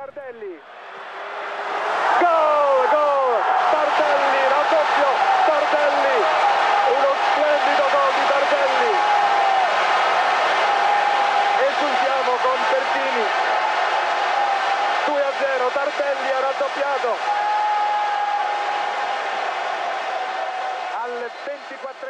Tardelli. Gol, gol, Tardelli, raddoppio, Tardelli, uno splendido gol di Tardelli. Esultiamo con Pertini, 2-0, Tardelli ha raddoppiato. Al 24